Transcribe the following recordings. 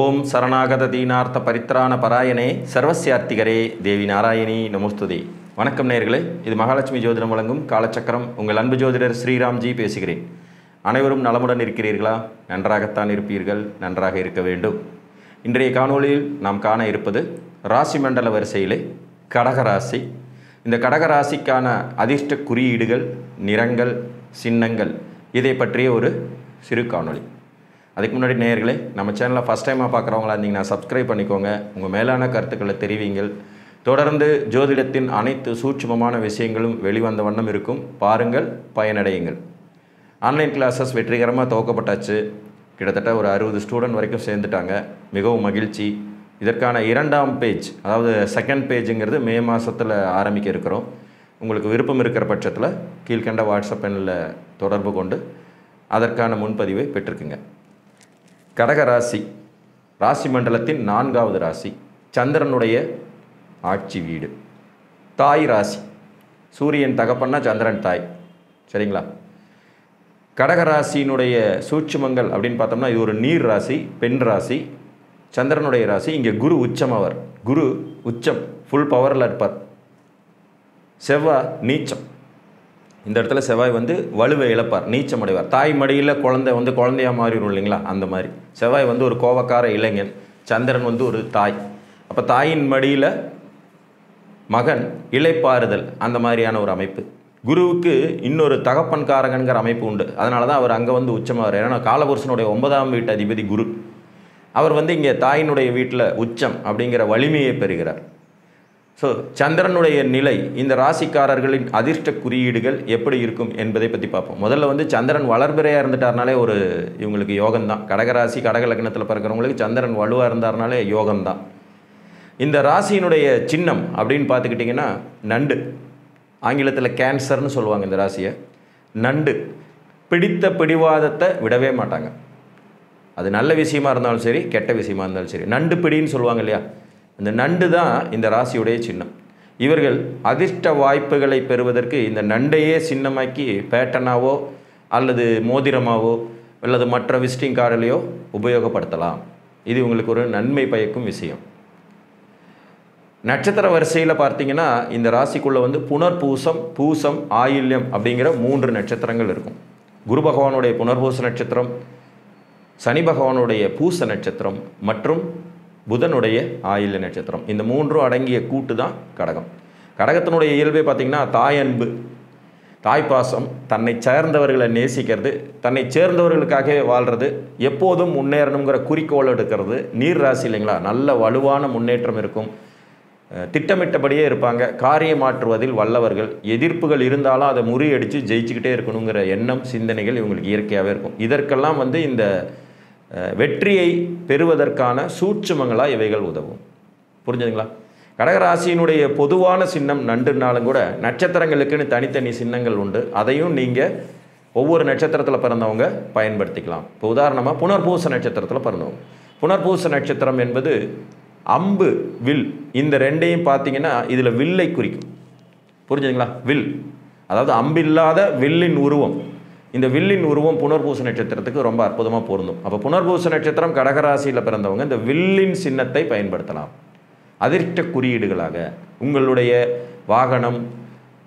ஓம் சரணாகத தீனார்த்த பரித்ராண பராயணே சர்வசியார்த்திகரே தேவி நாராயணி நமோஸ்துதே. வணக்கம் நேயர்களே, இது மகாலட்சுமி ஜோதிடம் வழங்கும் காலச்சக்கரம். உங்கள் அன்பு ஜோதிடர் ஸ்ரீராம்ஜி பேசுகிறேன். அனைவரும் நலமுடன் இருக்கிறீர்களா? நன்றாகத்தான் இருப்பீர்கள், நன்றாக இருக்க வேண்டும். இன்றைய காணொளியில் நாம் காண இருப்பது ராசி மண்டல வரிசையிலே கடகராசி. இந்த கடகராசிக்கான அதிர்ஷ்ட குறியீடுகள், நிறங்கள், சின்னங்கள், இதை பற்றிய ஒரு சிறு காணொளி. அதுக்கு முன்னாடி நேயர்களே, நம்ம சேனலில் ஃபஸ்ட் டைமாக பார்க்குறவங்களா இருந்தீங்கன்னா சப்ஸ்கிரைப் பண்ணிக்கோங்க. உங்கள் மேலான கருத்துக்களை தெரிவிங்கள். தொடர்ந்து ஜோதிடத்தின் அனைத்து சூட்சுமமான விஷயங்களும் வெளிவந்த வண்ணம் இருக்கும். பாருங்கள், பயனடையுங்கள். ஆன்லைன் கிளாஸஸ் வெற்றிகரமாக துவக்கப்பட்டாச்சு. கிட்டத்தட்ட ஒரு 60 ஸ்டூடெண்ட் வரைக்கும் சேர்ந்துட்டாங்க. மிகவும் மகிழ்ச்சி. இதற்கான 2ஆம் பேஜ், அதாவது செகண்ட் பேஜுங்கிறது மே மாதத்தில் ஆரம்பிக்க இருக்கிறோம். உங்களுக்கு விருப்பம் இருக்கிற பட்சத்தில் கீழ்கண்ட வாட்ஸ்அப் எண்ணில் தொடர்பு கொண்டு அதற்கான முன்பதிவை பெற்றுக்குங்க. கடகராசி ராசி மண்டலத்தின் 4வது ராசி. சந்திரனுடைய ஆட்சி வீடு தாய் ராசி. சூரியன் தகப்பன்னா சந்திரன் தாய். சரிங்களா? கடகராசியினுடைய சூட்சுமங்கள் அப்படின்னு பார்த்தோம்னா, இது ஒரு நீர் ராசி, பெண் ராசி, சந்திரனுடைய ராசி. இங்கே குரு உச்சம். அவர் குரு உச்சம், ஃபுல் பவரில் இருப்பார். செவ்வாய் நீச்சம். இந்த இடத்துல செவ்வாய் வந்து வலுவை இழப்பார், நீச்சம் அடைவார். தாய் மடியில் குழந்தை வந்து குழந்தையாக மாறிடும் இல்லைங்களா? அந்த மாதிரி செவ்வாய் வந்து ஒரு கோபக்கார இளைஞன், சந்திரன் வந்து ஒரு தாய். அப்போ தாயின் மடியில் மகன் இளைப்பாறுதல், அந்த மாதிரியான ஒரு அமைப்பு. குருவுக்கு இன்னொரு தகப்பன் காரகன்கிற அமைப்பு உண்டு. அதனால தான் அவர் அங்கே வந்து உச்சமாவார். ஏன்னா காலபுருஷனுடைய 9ஆம் வீட்டு அதிபதி குரு. அவர் வந்து இங்கே தாயினுடைய வீட்டில் உச்சம் அப்படிங்கிற வலிமையை பெறுகிறார். ஸோ சந்திரனுடைய நிலை இந்த ராசிக்காரர்களின் அதிர்ஷ்ட குறியீடுகள் எப்படி இருக்கும் என்பதை பற்றி பார்ப்போம். முதல்ல வந்து சந்திரன் வளர்பிறையாக இருந்துட்டார்னாலே ஒரு இவங்களுக்கு யோகம்தான். கடகராசி கடக லக்னத்தில் பிறக்கிறவங்களுக்கு சந்திரன் வலுவாக இருந்தார்னாலே யோகம்தான். இந்த ராசியினுடைய சின்னம் அப்படின்னு பார்த்துக்கிட்டிங்கன்னா நண்டு. ஆங்கிலத்தில் கேன்சர்னு சொல்லுவாங்க இந்த ராசியை. நண்டு பிடித்த பிடிவாதத்தை விடவே மாட்டாங்க. அது நல்ல விஷயமா இருந்தாலும் சரி, கெட்ட விஷயமா இருந்தாலும் சரி. நண்டு பிடின்னு சொல்லுவாங்க இல்லையா? இந்த நண்டு தான் இந்த ராசியுடைய சின்னம். இவர்கள் அதிர்ஷ்ட வாய்ப்புகளை பெறுவதற்கு இந்த நண்டையே சின்னமாக்கி பேட்டனாவோ அல்லது மோதிரமாவோ அல்லது மற்ற விசிட்டிங் கார்டிலையோ உபயோகப்படுத்தலாம். இது உங்களுக்கு ஒரு நன்மை பயக்கும் விஷயம். நட்சத்திர வரிசையில் பார்த்தீங்கன்னா இந்த ராசிக்குள்ளே வந்து புனர்பூசம், பூசம், ஆயில்யம் அப்படிங்கிற 3 நட்சத்திரங்கள் இருக்கும். குரு பகவானுடைய புனர்பூச நட்சத்திரம், சனி பகவானுடைய பூச நட்சத்திரம் மற்றும் புதனுடைய ஆயில்ய நட்சத்திரம். இந்த 3 அடங்கிய கூட்டு தான் கடகம். கடகத்தினுடைய இயல்பே பார்த்திங்கன்னா தாயன்பு, தாய்ப்பாசம், தன்னை சேர்ந்தவர்களை நேசிக்கிறது, தன்னை சேர்ந்தவர்களுக்காகவே வாழ்கிறது, எப்போதும் முன்னேறணுங்கிற குறிக்கோள் எடுக்கிறது. நீர் ராசி இல்லைங்களா? நல்ல வலுவான முன்னேற்றம் இருக்கும். திட்டமிட்டபடியே இருப்பாங்க. காரியமாற்றுவதில் வல்லவர்கள். எதிர்ப்புகள் இருந்தாலும் அதை முறியடித்து ஜெயிச்சுக்கிட்டே இருக்கணுங்கிற எண்ணம், சிந்தனைகள் இவங்களுக்கு இயற்கையாகவே இருக்கும். இதற்கெல்லாம் வந்து இந்த வெற்றியை பெறுவதற்கான சூட்சுமங்களாக இவைகள் உதவும். புரிஞ்சுதுங்களா? கடகராசியினுடைய பொதுவான சின்னம் நண்டுனாலும் கூட நட்சத்திரங்களுக்குன்னு தனித்தனி சின்னங்கள் உண்டு. அதையும் நீங்கள் ஒவ்வொரு நட்சத்திரத்தில் பிறந்தவங்க பயன்படுத்திக்கலாம். இப்போ உதாரணமாக புனர்பூச நட்சத்திரத்தில் பிறந்தவங்க. புனர்பூச நட்சத்திரம் என்பது அம்பு, வில், இந்த 2ஐயும் பார்த்தீங்கன்னா இதில் வில்லை குறிக்கும். புரிஞ்சுதுங்களா? வில், அதாவது அம்பில்லாத வில்லின் உருவம். இந்த வில்லின் உருவம் புனர்பூச நட்சத்திரத்துக்கு ரொம்ப அற்புதமாக பொருந்தும். அப்போ புனர்பூச நட்சத்திரம் கடகராசியில் பிறந்தவங்க இந்த வில்லின் சின்னத்தை பயன்படுத்தலாம். அதிர்ஷ்ட குறியீடுகளாக உங்களுடைய வாகனம்,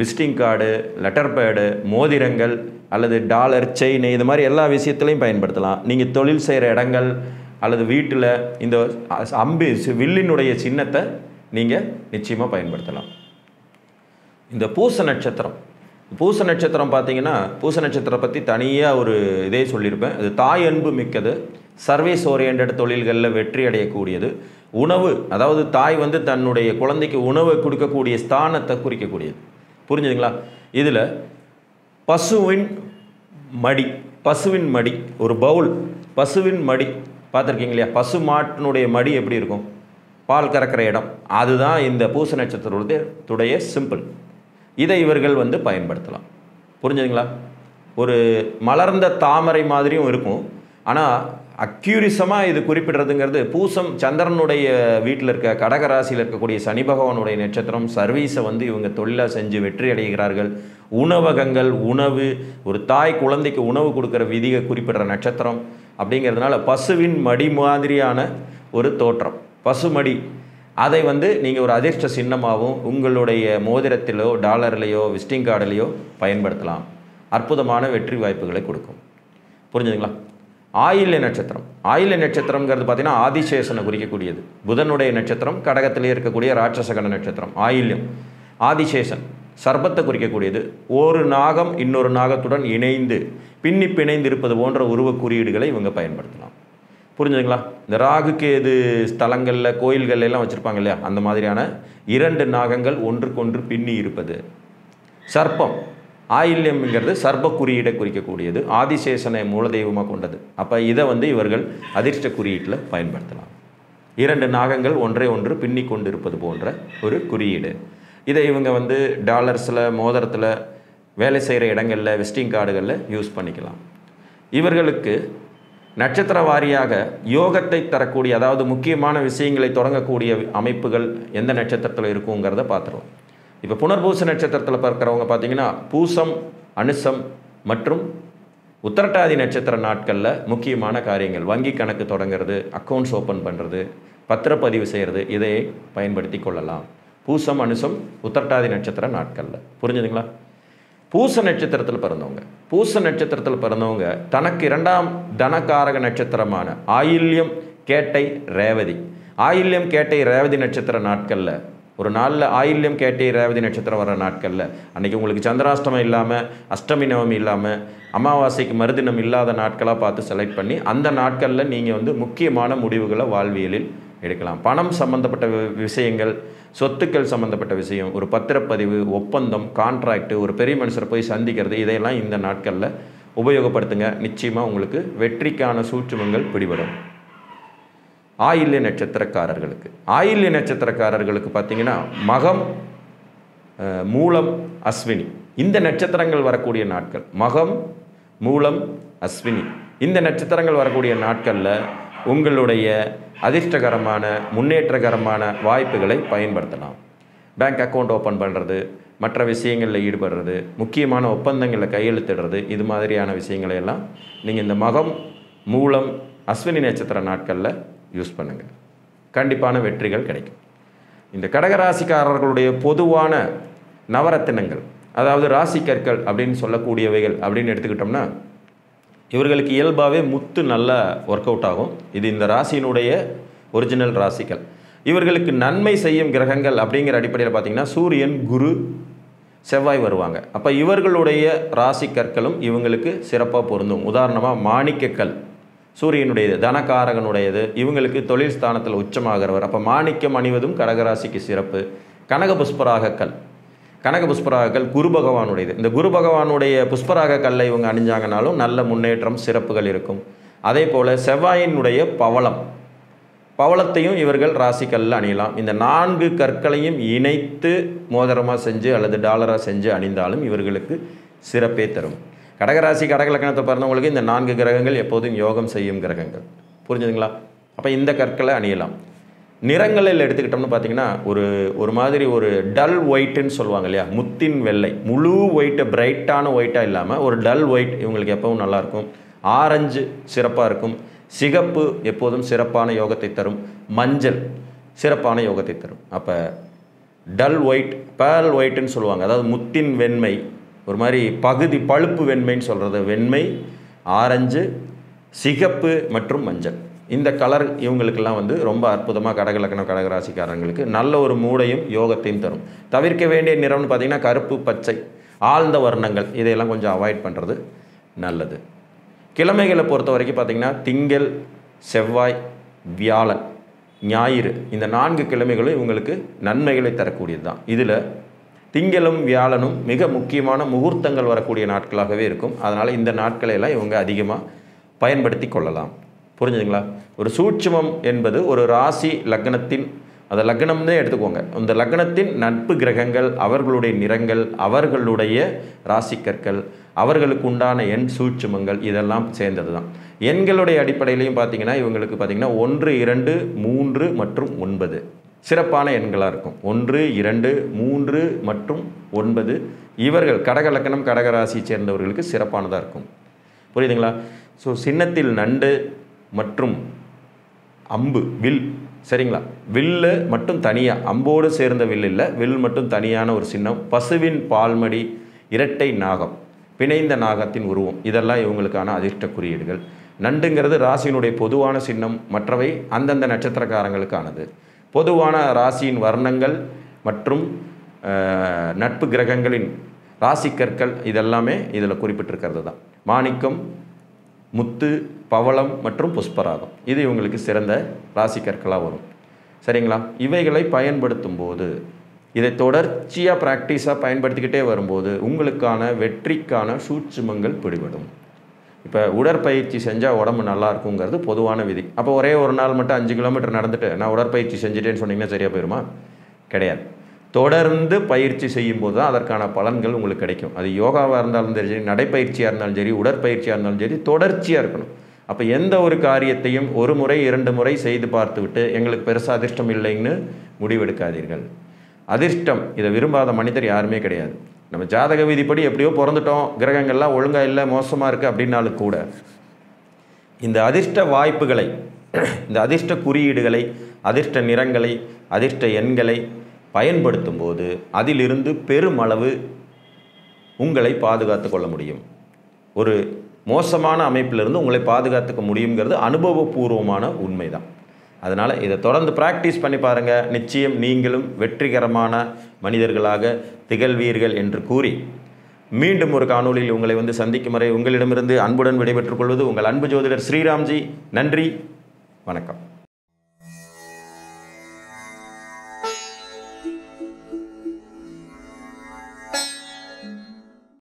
விசிட்டிங் கார்டு, லெட்டர் பேடு, மோதிரங்கள் அல்லது டாலர், செயின், இது மாதிரி எல்லா விஷயத்துலையும் பயன்படுத்தலாம். நீங்கள் தொழில் செய்கிற இடங்கள் அல்லது வீட்டில் இந்த அம்பு வில்லினுடைய சின்னத்தை நீங்கள் நிச்சயமாக பயன்படுத்தலாம். இந்த பூச நட்சத்திரம், பூச நட்சத்திரம் பார்த்தீங்கன்னா, பூச நட்சத்திரம் பற்றி தனியாக ஒரு இதே சொல்லியிருப்பேன். இது தாய் அன்பு மிக்கது, சர்வீஸ் ஓரியன்ட் தொழில்களில் வெற்றி அடையக்கூடியது. உணவு, அதாவது தாய் வந்து தன்னுடைய குழந்தைக்கு உணவை கொடுக்கக்கூடிய ஸ்தானத்தை குறிக்கக்கூடியது. புரிஞ்சுதுங்களா? இதில் பசுவின் மடி, பசுவின் மடி, ஒரு பவுல் பசுவின் மடி பார்த்துருக்கீங்க இல்லையா? பசு மாட்டினுடைய மடி எப்படி இருக்கும்? பால் கறக்கிற இடம். அதுதான் இந்த பூச நட்சத்திரத்துடைய சிம்பிள். இதை இவர்கள் வந்து பயன்படுத்தலாம். புரிஞ்சுதுங்களா? ஒரு மலர்ந்த தாமரை மாதிரியும் இருக்கும். ஆனால் அக்யூரிசமாக இது குறிப்பிடுறதுங்கிறது பூசம் சந்திரனுடைய வீட்டில் இருக்க கடகராசியில் இருக்கக்கூடிய சனி பகவானுடைய நட்சத்திரம். சர்வீஸை வந்து இவங்க தொழிலாக செஞ்சு வெற்றி அடைகிறார்கள். உணவகங்கள், உணவு, ஒரு தாய் குழந்தைக்கு உணவு கொடுக்குற விதியை குறிப்பிடுற நட்சத்திரம். அப்படிங்கிறதுனால பசுவின் மடி மாதிரியான ஒரு தோற்றம், பசுமடி, அதை வந்து நீங்கள் ஒரு அதிர்ஷ்ட சின்னமாகவும் உங்களுடைய மோதிரத்திலோ டாலர்லையோ விசிட்டிங் கார்டுலையோ பயன்படுத்தலாம். அற்புதமான வெற்றி வாய்ப்புகளை கொடுக்கும். புரிஞ்சுதுங்களா? ஆயில்ய நட்சத்திரம், ஆயில்ய நட்சத்திரம்ங்கிறது பார்த்தீங்கன்னா ஆதிசேஷனை குறிக்கக்கூடியது. புதனுடைய நட்சத்திரம், கடகத்திலே இருக்கக்கூடிய ராட்சசகன நட்சத்திரம் ஆயில்யம். ஆதிசேஷன் சர்பத்தை குறிக்கக்கூடியது. ஒரு நாகம் இன்னொரு நாகத்துடன் இணைந்து பின்னி பிணைந்து இருப்பது போன்ற உருவ குறியீடுகளை இவங்க பயன்படுத்தலாம். புரிஞ்சுதுங்களா? இந்த ராகுக்கு எது ஸ்தலங்களில் கோயில்கள் எல்லாம் வச்சுருப்பாங்க இல்லையா, அந்த மாதிரியான இரண்டு நாகங்கள் ஒன்றுக்கொன்று பின்னி இருப்பது. சர்ப்பம், ஆயில்யம்ங்கிறது சர்ப்ப குறியீடை குறிக்கக்கூடியது, ஆதிசேஷனை மூலதெய்வமாக கொண்டது. அப்போ இதை வந்து இவர்கள் அதிர்ஷ்ட குறியீட்டில் பயன்படுத்தலாம். இரண்டு நாகங்கள் ஒன்றை ஒன்று பின்னி கொண்டு இருப்பது போன்ற ஒரு குறியீடு. இதை இவங்க வந்து டாலர்ஸில், மோதிரத்தில், வேலை செய்கிற இடங்களில், விசிட்டிங் கார்டுகளில் யூஸ் பண்ணிக்கலாம். இவர்களுக்கு நட்சத்திர வாரியாக யோகத்தை தரக்கூடிய, அதாவது முக்கியமான விஷயங்களை தொடங்கக்கூடிய அமைப்புகள் எந்த நட்சத்திரத்தில் இருக்குங்கிறத பார்த்துருவோம். இப்போ புனர்பூச நட்சத்திரத்தில் பார்க்குறவங்க பார்த்திங்கன்னா பூசம், அனுசம் மற்றும் உத்திரட்டாதி நட்சத்திர நாட்களில் முக்கியமான காரியங்கள், வங்கி கணக்கு தொடங்கிறது, அக்கௌண்ட்ஸ் ஓப்பன் பண்ணுறது, பத்திரப்பதிவு செய்கிறது, இதை பயன்படுத்தி கொள்ளலாம். பூசம், அனுசம், உத்திரட்டாதி நட்சத்திர நாட்களில். புரிஞ்சுதுங்களா? பூச நட்சத்திரத்தில் பிறந்தவங்க, பூச நட்சத்திரத்தில் பிறந்தவங்க தனக்கு இரண்டாம் தனகாரக நட்சத்திரமான ஆயில்யம், கேட்டை, ரேவதி, ஆயில்யம், கேட்டை, ரேவதி நட்சத்திர நாட்களில் ஒரு நாளில் ஆயில்யம், கேட்டை, ரேவதி நட்சத்திரம் வர நாட்களில் அன்றைக்கி உங்களுக்கு சந்திராஷ்டமம் இல்லாமல், அஷ்டமி நவமி இல்லாமல், அமாவாசைக்கு மறுதினம் இல்லாத நாட்களாக பார்த்து செலக்ட் பண்ணி அந்த நாட்களில் நீங்கள் வந்து முக்கியமான முடிவுகளை வாழ்வியலில் எடுக்கலாம். பணம் சம்பந்தப்பட்ட விஷயங்கள், சொத்துக்கள் சம்பந்தப்பட்ட விஷயம், ஒரு பத்திரப்பதிவு, ஒப்பந்தம், கான்ட்ராக்ட், ஒரு பெரிய மனுஷரை போய் சந்திக்கிறது, இதையெல்லாம் இந்த நாட்களில் உபயோகப்படுத்துங்க. நிச்சயமாக உங்களுக்கு வெற்றிக்கான சூட்சுமங்கள் பிடிபடும். ஆயில்ய நட்சத்திரக்காரர்களுக்கு, ஆயில்ய நட்சத்திரக்காரர்களுக்கு பார்த்திங்கன்னா மகம், மூலம், அஸ்வினி இந்த நட்சத்திரங்கள் வரக்கூடிய நாட்கள், மகம், மூலம், அஸ்வினி இந்த நட்சத்திரங்கள் வரக்கூடிய நாட்களில் உங்களுடைய அதிர்ஷ்டகரமான, முன்னேற்றகரமான வாய்ப்புகளை பயன்படுத்தலாம். பேங்க் அக்கௌண்ட் ஓப்பன் பண்ணுறது, மற்ற விஷயங்களில் ஈடுபடுறது, முக்கியமான ஒப்பந்தங்களில் கையெழுத்திடுறது, இது மாதிரியான விஷயங்களையெல்லாம் நீங்கள் இந்த மகம், மூலம், அஸ்வினி நட்சத்திர நாட்களில் யூஸ் பண்ணுங்கள். கண்டிப்பான வெற்றிகள் கிடைக்கும். இந்த கடகராசிக்காரர்களுடைய பொதுவான நவரத்தினங்கள், அதாவது ராசிக்கற்கள் அப்படின்னு சொல்லக்கூடியவைகள் அப்படின்னு எடுத்துக்கிட்டோம்னா இவர்களுக்கு இயல்பாகவே முத்து நல்லா ஒர்க் அவுட் ஆகும். இது இந்த ராசியினுடைய ஒரிஜினல் ராசிகள். இவர்களுக்கு நன்மை செய்யும் கிரகங்கள் அப்படிங்கிற அடிப்படையில் பார்த்திங்கன்னா சூரியன், குரு, செவ்வாய் வருவாங்க. அப்போ இவர்களுடைய ராசிக்கற்களும் இவங்களுக்கு சிறப்பாக பொருந்தும். உதாரணமாக மாணிக்கக்கல் சூரியனுடையது, தனகாரகனுடையது, இவங்களுக்கு தொழில் ஸ்தானத்தில் உச்சமாகிறவர். அப்போ மாணிக்கம் அணிவதும் கடகராசிக்கு சிறப்பு. கனக புஷ்பராகக்கல், கனக புஷ்பராகக்கல் குரு பகவானுடையது. இந்த குரு பகவானுடைய புஷ்பராக கல்லை இவங்க அணிஞ்சாங்கனாலும் நல்ல முன்னேற்றம், சிறப்புகள் இருக்கும். அதே போல் செவ்வாயினுடைய பவளம், பவளத்தையும் இவர்கள் ராசிக்கல்லில் அணியலாம். இந்த 4 கற்களையும் இணைத்து மோதிரமாக செஞ்சு அல்லது டாலராக செஞ்சு அணிந்தாலும் இவர்களுக்கு சிறப்பே தரும். கடகராசி, கடகலக்கணத்தை பிறந்தவங்களுக்கு இந்த 4 கிரகங்கள் எப்போதும் யோகம் செய்யும் கிரகங்கள். புரிஞ்சுதுங்களா? அப்போ இந்த கற்களை அணியலாம். நிறங்களில் எடுத்துக்கிட்டோம்னு பார்த்திங்கன்னா ஒரு மாதிரி ஒரு டல் ஒயிட்டுன்னு சொல்லுவாங்க இல்லையா, முத்தின் வெள்ளை, முழு ஒயிட்டு, பிரைட்டான ஒயிட்டாக இல்லாமல் ஒரு டல் ஒயிட் இவங்களுக்கு எப்பவும் நல்லாயிருக்கும். ஆரஞ்சு சிறப்பாக இருக்கும். சிகப்பு எப்போதும் சிறப்பான யோகத்தை தரும். மஞ்சள் சிறப்பான யோகத்தை தரும். அப்போ டல் ஒயிட், பேரல் ஒயிட்டுன்னு சொல்லுவாங்க, அதாவது முத்தின் வெண்மை, ஒரு மாதிரி பகுதி பழுப்பு வெண்மைன்னு சொல்கிறது, வெண்மை, ஆரஞ்சு, சிகப்பு மற்றும் மஞ்சள் இந்த கலர் இவங்களுக்கெல்லாம் வந்து ரொம்ப அற்புதமாக கடகலக்கணம் கடகராசிக்காரங்களுக்கு நல்ல ஒரு மூடையும் யோகத்தையும் தரும். தவிர்க்க வேண்டிய நிறம்னு பார்த்திங்கன்னா கருப்பு, பச்சை, ஆழ்ந்த வர்ணங்கள் இதையெல்லாம் கொஞ்சம் அவாய்ட் பண்ணுறது நல்லது. கிழமைகளை பொறுத்த வரைக்கும் பார்த்திங்கன்னா திங்கள், செவ்வாய், வியாழன், ஞாயிறு இந்த 4 கிழமைகளும் இவங்களுக்கு நன்மைகளை தரக்கூடியது தான். இதில் திங்களும் வியாழனும் மிக முக்கியமான முகூர்த்தங்கள் வரக்கூடிய நாட்களாகவே இருக்கும். அதனால் இந்த நாட்களையெல்லாம் இவங்க அதிகமாக பயன்படுத்தி கொள்ளலாம். புரிஞ்சுதுங்களா? ஒரு சூட்சுமம் என்பது ஒரு ராசி லக்னத்தின், அந்த லக்னம்னே எடுத்துக்கோங்க, அந்த லக்னத்தின் நட்பு கிரகங்கள், அவர்களுடைய நிறங்கள், அவர்களுடைய ராசிக்கற்கள், அவர்களுக்கு உண்டான எண் சூட்சுமங்கள் இதெல்லாம் சேர்ந்தது தான். எண்களுடைய அடிப்படையிலையும் பார்த்திங்கன்னா இவங்களுக்கு பார்த்திங்கன்னா 1, 2, 3 மற்றும் 9 சிறப்பான எண்களாக இருக்கும். 1, 2, 3 மற்றும் 9 இவர்கள் கடக லக்னம் கடகராசியை சேர்ந்தவர்களுக்கு சிறப்பானதாக இருக்கும். புரியுதுங்களா? ஸோ சின்னத்தில் நண்டு, மற்றும் அம்பு வில் சரிங்களா. வில்லு மட்டும் தனியாக, அம்போடு சேர்ந்த வில் இல்லை, வில் மட்டும் தனியான ஒரு சின்னம். பசுவின் பால்மடி, இரட்டை நாகம், பிணைந்த நாகத்தின் உருவம், இதெல்லாம் இவங்களுக்கான அதிர்ஷ்ட குறியீடுகள். நண்டுங்கிறது ராசியினுடைய பொதுவான சின்னம், மற்றவை அந்தந்த நட்சத்திரக்காரங்களுக்கானது. பொதுவான ராசியின் வர்ணங்கள் மற்றும் நட்பு கிரகங்களின் ராசி கற்கள் இதெல்லாமே இதில் குறிப்பிட்டிருக்கிறது தான். மாணிக்கம், முத்து, பவளம் மற்றும் புஷ்பராகம் இது இவங்களுக்கு சிறந்த ராசி கற்களாக வரும் சரிங்களா. இவைகளை பயன்படுத்தும் போது, இதை தொடர்ச்சியாக ப்ராக்டிஸாக பயன்படுத்திக்கிட்டே வரும்போது உங்களுக்கான வெற்றிக்கான சூட்சுமங்கள் பிடிபடும். இப்போ உடற்பயிற்சி செஞ்சால் உடம்பு நல்லா இருக்குங்கிறது பொதுவான விதி. அப்போ ஒரே ஒரு நாள் மட்டும் 5 கிலோமீட்டர் நடந்துட்டு நான் உடற்பயிற்சி செஞ்சுட்டேன்னு சொன்னீங்கன்னா சரியாக போயிடுமா? கிடையாது. தொடர்ந்து பயிற்சி செய்யும்போது தான் அதற்கான பலன்கள் உங்களுக்கு கிடைக்கும். அது யோகாவாக இருந்தாலும் சரி, நடைப்பயிற்சியாக இருந்தாலும் சரி, உடற்பயிற்சியாக இருந்தாலும் சரி, தொடர்ச்சியாக இருக்கணும். அப்போ எந்த ஒரு காரியத்தையும் 1 முறை 2 முறை செய்து பார்த்து விட்டு எங்களுக்கு பெருசாக அதிர்ஷ்டம் இல்லைன்னு முடிவெடுக்காதீர்கள். அதிர்ஷ்டம் இதை விரும்பாத மனிதர் யாருமே கிடையாது. நம்ம ஜாதக விதிப்படி எப்படியோ பிறந்துட்டோம், கிரகங்கள்லாம் ஒழுங்காக இல்லை, மோசமாக இருக்குது அப்படின்னாலும் கூட இந்த அதிர்ஷ்ட வாய்ப்புகளை, இந்த அதிர்ஷ்ட குறியீடுகளை, அதிர்ஷ்ட நிறங்களை, அதிர்ஷ்ட எண்களை பயன்படுத்தும் போது அதிலிருந்து பெருமளவு உங்களை பாதுகாத்து கொள்ள முடியும். ஒரு மோசமான அமைப்பிலிருந்து உங்களை பாதுகாத்துக்க முடியுங்கிறது அனுபவபூர்வமான உண்மை தான். அதனால் இதை தொடர்ந்து ப்ராக்டிஸ் பண்ணி பாருங்கள். நிச்சயம் நீங்களும் வெற்றிகரமான மனிதர்களாக திகழ்வீர்கள் என்று கூறி மீண்டும் ஒரு காணொலியில் உங்களை வந்து சந்திக்கும் வரை உங்களிடமிருந்து அன்புடன் விடைபெற்றுக் கொள்வது உங்கள் அன்பு ஜோதிடர் ஸ்ரீராம்ஜி. நன்றி, வணக்கம்.